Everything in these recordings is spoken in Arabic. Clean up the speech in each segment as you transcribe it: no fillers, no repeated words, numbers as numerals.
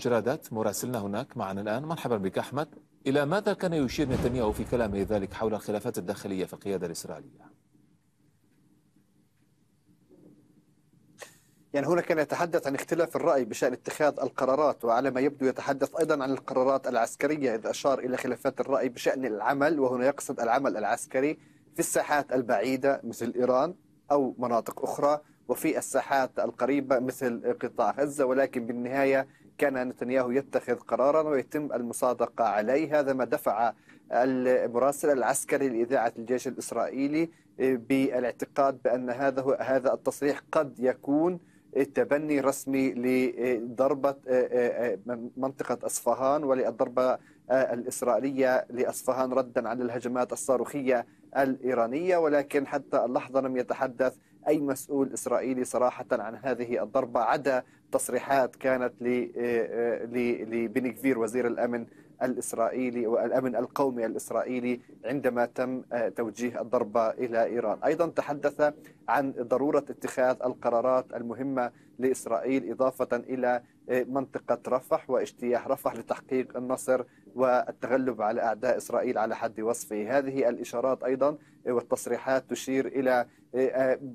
جرادات مراسلنا هناك معنا الآن. مرحبا بك أحمد. إلى ماذا كان يشير نتنياهو في كلامه ذلك حول الخلافات الداخلية في القيادة الإسرائيلية؟ يعني هنا كان يتحدث عن اختلاف الرأي بشأن اتخاذ القرارات، وعلى ما يبدو يتحدث أيضا عن القرارات العسكرية، إذ أشار إلى خلافات الرأي بشأن العمل، وهنا يقصد العمل العسكري في الساحات البعيدة مثل إيران أو مناطق أخرى، وفي الساحات القريبة مثل قطاع غزة. ولكن بالنهاية كان نتنياهو يتخذ قرارا ويتم المصادقة عليه. هذا ما دفع المراسل العسكري لإذاعة الجيش الإسرائيلي بالاعتقاد بأن هذا التصريح قد يكون تبني رسمي لضربة منطقة اصفهان وللضربة الإسرائيلية لأصفهان ردا على الهجمات الصاروخية الإيرانية. ولكن حتى اللحظة لم يتحدث أي مسؤول إسرائيلي صراحة عن هذه الضربة، عدا تصريحات كانت لبيني غفير وزير الأمن الإسرائيلي والأمن القومي الإسرائيلي عندما تم توجيه الضربة إلى إيران. أيضا تحدث عن ضرورة اتخاذ القرارات المهمة لإسرائيل، إضافة إلى منطقة رفح واجتياح رفح لتحقيق النصر والتغلب على أعداء إسرائيل على حد وصفه. هذه الإشارات أيضا والتصريحات تشير إلى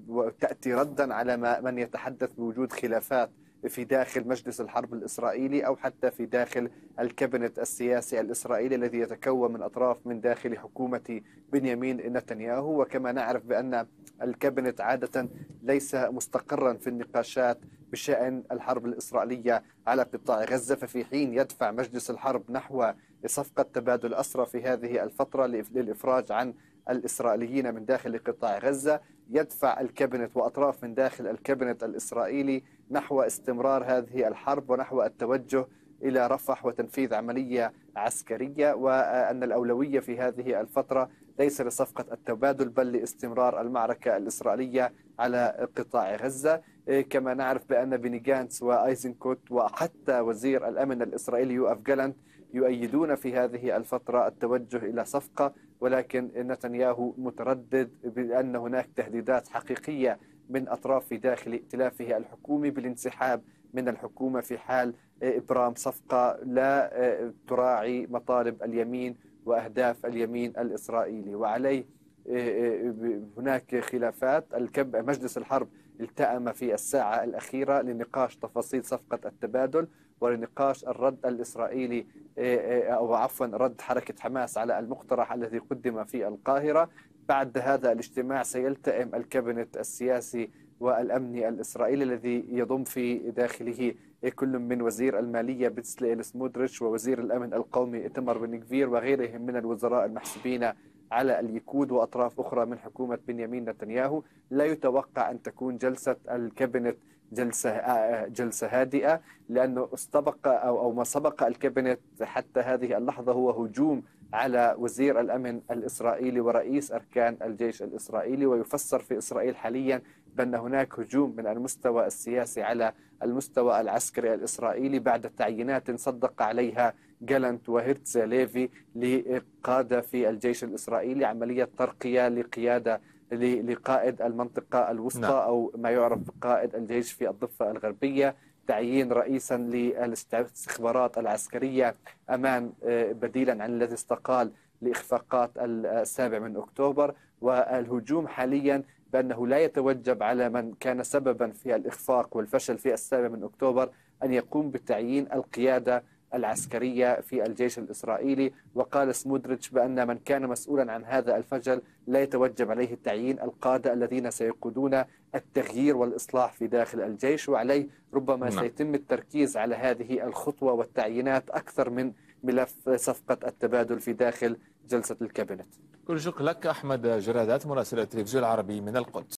وتأتي ردا على من يتحدث بوجود خلافات في داخل مجلس الحرب الإسرائيلي أو حتى في داخل الكابينت السياسي الإسرائيلي الذي يتكون من أطراف من داخل حكومة بنيامين نتنياهو. وكما نعرف بأن الكابينت عادة ليس مستقرا في النقاشات بشأن الحرب الإسرائيلية على قطاع غزة، ففي حين يدفع مجلس الحرب نحو صفقة تبادل أسرى في هذه الفترة للإفراج عن الإسرائيليين من داخل قطاع غزة، يدفع الكابينت وأطراف من داخل الكابينت الإسرائيلي نحو استمرار هذه الحرب ونحو التوجه إلى رفح وتنفيذ عملية عسكرية، وأن الأولوية في هذه الفترة ليس لصفقة التبادل بل لاستمرار المعركة الإسرائيلية على قطاع غزة. كما نعرف بأن بيني غانتس وأيزنكوت وحتى وزير الأمن الإسرائيلي غالانت يؤيدون في هذه الفترة التوجه إلى صفقة، ولكن نتنياهو متردد بأن هناك تهديدات حقيقية من أطراف في داخل ائتلافه الحكومي بالانسحاب من الحكومة في حال إبرام صفقة لا تراعي مطالب اليمين وأهداف اليمين الإسرائيلي. وعليه هناك خلافات. مجلس الحرب التأم في الساعة الأخيرة لنقاش تفاصيل صفقة التبادل ولنقاش الرد الإسرائيلي أو عفوا رد حركة حماس على المقترح الذي قدم في القاهرة. بعد هذا الاجتماع سيلتئم الكابينت السياسي والأمني الإسرائيلي الذي يضم في داخله كل من وزير المالية بتسلئيل سموتريتش ووزير الأمن القومي إيتمار بن غفير وغيرهم من الوزراء المحسوبين على اليكود وأطراف أخرى من حكومة بنيامين نتنياهو. لا يتوقع أن تكون جلسة الكابينت جلسة هادئة، لأنه استبق أو ما سبق الكابينت حتى هذه اللحظة هو هجوم على وزير الأمن الإسرائيلي ورئيس أركان الجيش الإسرائيلي. ويفسر في إسرائيل حاليا بأن هناك هجوم من المستوى السياسي على المستوى العسكري الإسرائيلي بعد تعيينات صدق عليها غالانت وهيرتز ليفي لقادة في الجيش الإسرائيلي، عملية ترقية لقيادة لقائد المنطقة الوسطى أو ما يعرف بقائد الجيش في الضفة الغربية، تعيين رئيسا للاستخبارات العسكرية أمان بديلا عن الذي استقال لإخفاقات السابع من أكتوبر. والهجوم حاليا بأنه لا يتوجب على من كان سببا في الإخفاق والفشل في السابع من أكتوبر أن يقوم بتعيين القيادة العسكرية في الجيش الإسرائيلي. وقال سموتريتش بأن من كان مسؤولا عن هذا الفشل لا يتوجب عليه تعيين القادة الذين سيقودون التغيير والإصلاح في داخل الجيش. وعليه ربما سيتم التركيز على هذه الخطوة والتعيينات أكثر من ملف صفقة التبادل في داخل جلسة الكابينت. كل شكر لك أحمد جرادات مراسل التلفزيون العربي من القدس.